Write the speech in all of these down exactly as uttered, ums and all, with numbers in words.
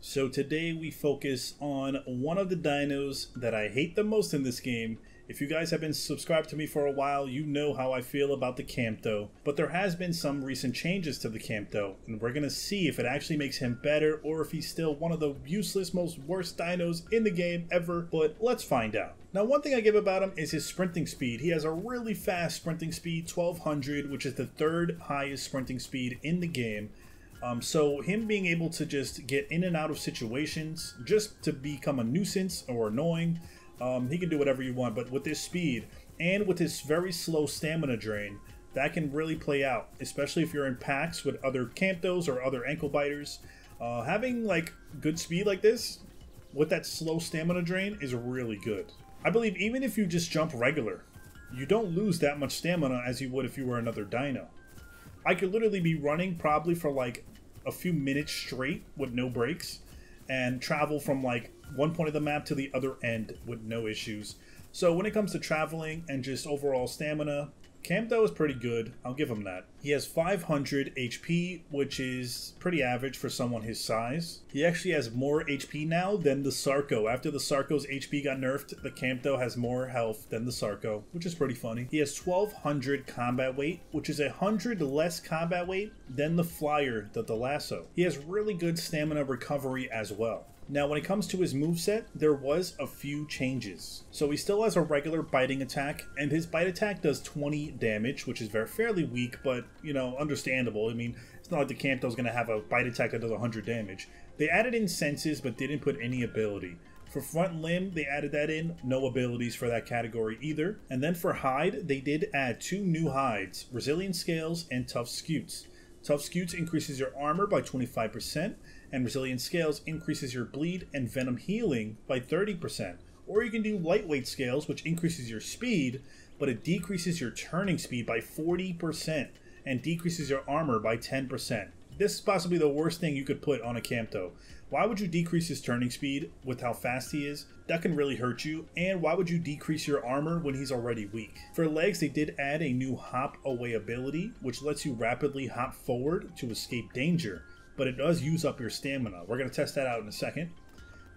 So today we focus on one of the dinos that I hate the most in this game. If you guys have been subscribed to me for a while, you know how I feel about the Campto, but there has been some recent changes to the Campto, and we're gonna see if it actually makes him better or if he's still one of the useless, most worst dinos in the game ever, but let's find out. Now, one thing I give about him is his sprinting speed. He has a really fast sprinting speed, twelve hundred, which is the third highest sprinting speed in the game. Um, so him being able to just get in and out of situations, just to become a nuisance or annoying, um, he can do whatever you want. But with his speed and with his very slow stamina drain, that can really play out, especially if you're in packs with other Camptos or other Ankle Biters. Uh, having like good speed like this with that slow stamina drain is really good. I believe even if you just jump regular, you don't lose that much stamina as you would if you were another dino. I could literally be running probably for like a few minutes straight with no breaks and travel from like one point of the map to the other end with no issues. So when it comes to traveling and just overall stamina, Campto is pretty good. I'll give him that. He has five hundred H P, which is pretty average for someone his size. He actually has more H P now than the Sarco. After the Sarco's H P got nerfed, the Campto has more health than the Sarco, which is pretty funny. He has twelve hundred combat weight, which is one hundred less combat weight than the Flyer, that the Lasso. He has really good stamina recovery as well. Now, when it comes to his moveset, there was a few changes. So he still has a regular biting attack, and his bite attack does twenty damage, which is very fairly weak, but, you know, understandable. I mean, it's not like the Campto's going to have a bite attack that does one hundred damage. They added in senses, but didn't put any ability. For front limb, they added that in. No abilities for that category either. And then for hide, they did add two new hides, Resilient Scales and Tough Scutes. Tough Scutes increases your armor by twenty-five percent, and Resilient Scales increases your bleed and venom healing by thirty percent. Or you can do Lightweight Scales, which increases your speed, but it decreases your turning speed by forty percent and decreases your armor by ten percent. This is possibly the worst thing you could put on a Campto. Why would you decrease his turning speed with how fast he is? That can really hurt you. And why would you decrease your armor when he's already weak? For legs, they did add a new hop away ability, which lets you rapidly hop forward to escape danger, but it does use up your stamina. We're gonna test that out in a second.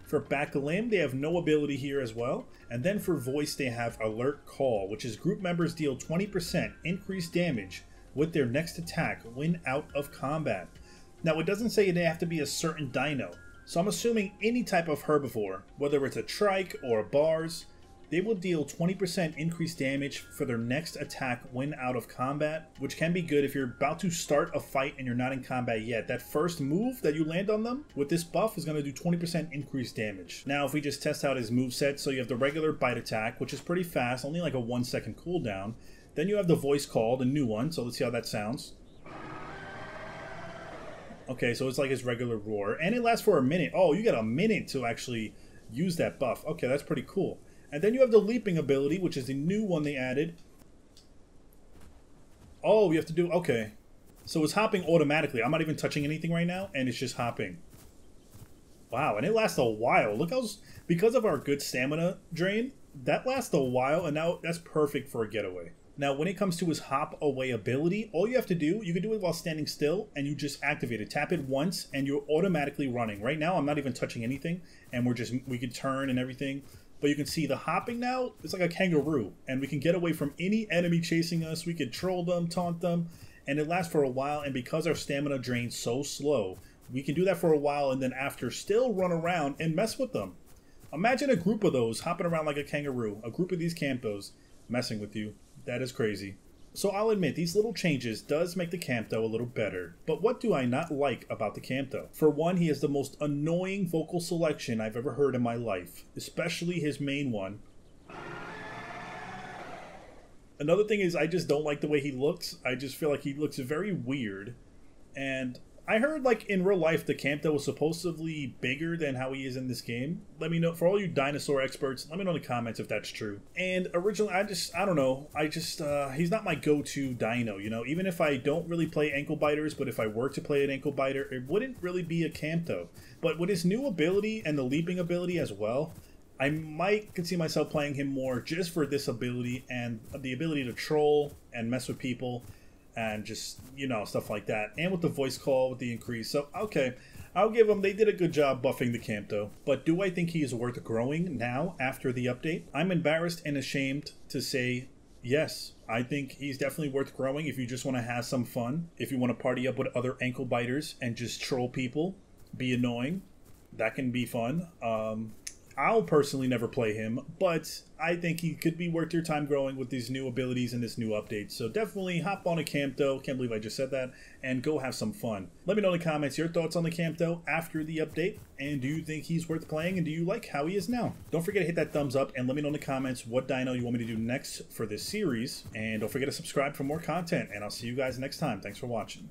For back limb, they have no ability here as well. And then for voice, they have alert call, which is group members deal twenty percent increased damage with their next attack when out of combat. Now, it doesn't say they have to be a certain dino. So I'm assuming any type of herbivore, whether it's a trike or a bars, they will deal twenty percent increased damage for their next attack when out of combat, which can be good if you're about to start a fight and you're not in combat yet. That first move that you land on them with this buff is gonna do twenty percent increased damage. Now, if we just test out his moveset, so you have the regular bite attack, which is pretty fast, only like a one second cooldown. Then you have the voice call, the new one, so let's see how that sounds. Okay, so it's like his regular roar, and it lasts for a minute. Oh, you got a minute to actually use that buff. Okay, that's pretty cool. And then you have the leaping ability, which is the new one they added. Oh, you have to do... Okay. So it's hopping automatically. I'm not even touching anything right now, and it's just hopping. Wow, and it lasts a while. Look how... Because of our good stamina drain, that lasts a while, and now that's perfect for a getaway. Now, when it comes to his hop away ability, all you have to do, you can do it while standing still, and you just activate it. Tap it once, and you're automatically running. Right now, I'm not even touching anything, and we're just... We can turn and everything... But you can see the hopping now, it's like a kangaroo, and we can get away from any enemy chasing us. We can troll them, taunt them, and it lasts for a while. And because our stamina drains so slow, we can do that for a while and then after still run around and mess with them. Imagine a group of those hopping around like a kangaroo, a group of these Camptos messing with you. That is crazy. So I'll admit, these little changes does make the Campto a little better. But what do I not like about the Campto? For one, he has the most annoying vocal selection I've ever heard in my life. Especially his main one. Another thing is, I just don't like the way he looks. I just feel like he looks very weird. And I heard, like, in real life, the Campto was supposedly bigger than how he is in this game. Let me know, for all you dinosaur experts, let me know in the comments if that's true. And originally, I just, I don't know, I just, uh, he's not my go-to dino, you know? Even if I don't really play Ankle Biters, but if I were to play an Ankle Biter, it wouldn't really be a Campto. But with his new ability and the leaping ability as well, I might could see myself playing him more just for this ability and the ability to troll and mess with people. And just, you know, stuff like that. And with the voice call, with the increase. So, okay. I'll give them, they did a good job buffing the Campto, but do I think he is worth growing now after the update? I'm embarrassed and ashamed to say yes. I think he's definitely worth growing if you just want to have some fun, if you want to party up with other ankle biters and just troll people, be annoying. That can be fun. Um, I'll personally never play him, but I think he could be worth your time growing with these new abilities and this new update. So definitely hop on a Campto, can't believe I just said that, and go have some fun. Let me know in the comments your thoughts on the Campto after the update, and do you think he's worth playing, and do you like how he is now? Don't forget to hit that thumbs up, and let me know in the comments what dino you want me to do next for this series, and don't forget to subscribe for more content, and I'll see you guys next time. Thanks for watching.